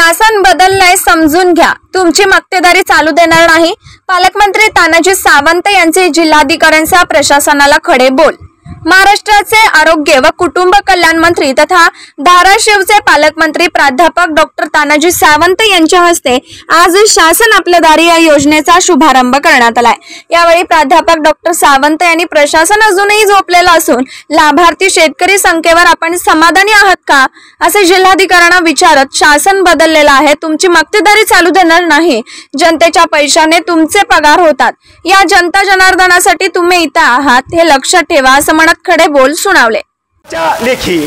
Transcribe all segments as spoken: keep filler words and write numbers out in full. शासन बदललंय समजून घ्या, तुमची मक्तेदारी चालू देणार नाही, पालकमंत्री तानाजी सावंत यांचे जिल्हाधिकाऱ्यांसह प्रशासनाला खडे बोल। महाराष्ट्राचे आरोग्य व कुटुंब कल्याण मंत्री तथा धाराशिवचे पालकमंत्री प्राध्यापक डॉक्टर तानाजी सावंत यांच्या हस्ते आज शासन आपल्या दारी या योजनेचा शुभारंभ करण्यात आला। यावेळी प्राध्यापक डॉक्टर सावंत यांनी प्रशासन अजूनही झोपलेला असून लाभार्थी शेतकरी संख्येवर आपण समाधानी आहात का असे जिल्हाधिकाऱ्यांना विचारत, शासन बदललेलं आहे, तुमची मक्तेदारी चालू देणार नाही, जनतेच्या पैशाने तुमचे पगार होतात, या जनता जनार्दनासाठी तुम्ही इथे आहात हे लक्षात ठेवा असं खडे बोल सुनावले। लेखी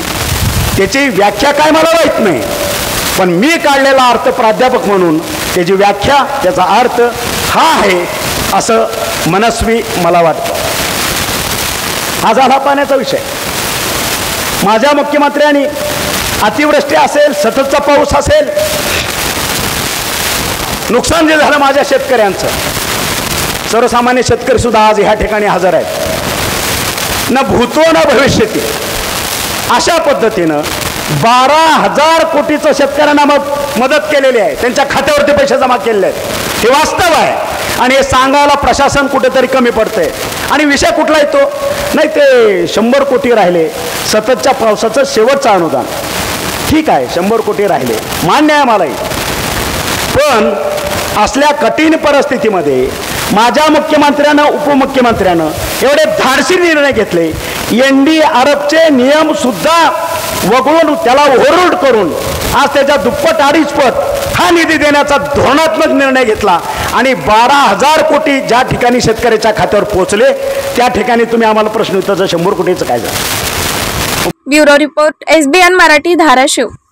त्याची व्याख्या काय मला माहित नाही, पण मी काढलेला अर्थ प्राध्यापक म्हणून त्याची व्याख्या त्याचा अर्थ हा आहे असं मनस्वी मला वाटतं। हा झाला पाण्याचा विषय। माझ्या मुख्यमंत्र्यांनी अतिवृष्टी असेल, सततचा पाऊस असेल, नुकसान जे झालं माझ्या शेतकऱ्यांचं, सर्वसामान्य शेतकरी सुद्धा आज ह्या ठिकाणी हजर आहेत, न भूतो न भविष्यती अशा पद्धतीनं बारा हजार कोटीचं शेतकऱ्यांना मग मदत केलेली आहे, त्यांच्या खात्यावरती पैसे जमा केलेले आहेत, हे वास्तव आहे। आणि हे सांगायला प्रशासन कुठेतरी कमी पडतंय। आणि विषय कुठला येतो नाही, ते शंभर कोटी राहिले सततच्या पावसाचं शेवटचं अनुदान, ठीक आहे, शंभर कोटी राहिले, मान्य आहे मलाही, पण असल्या कठीण परिस्थितीमध्ये माझ्या मुख्यमंत्र्यांना उपमुख्यमंत्र्यांना एवढे धाडसी निर्णय घेतले, एन डी आरबचे नियम सुद्धा वगळून त्याला ओव्हररूल करून आज त्याच्या दुप्पट अडीचपट हा निधी देण्याचा धोरणात्मक निर्णय घेतला। आणि बारा हजार कोटी ज्या ठिकाणी शेतकऱ्याच्या खात्यावर पोहोचले त्या ठिकाणी तुम्ही आम्हाला प्रश्न विचारता शंभर कोटीचं काय झालं। Bureau report S B N Marathi Dharashiv.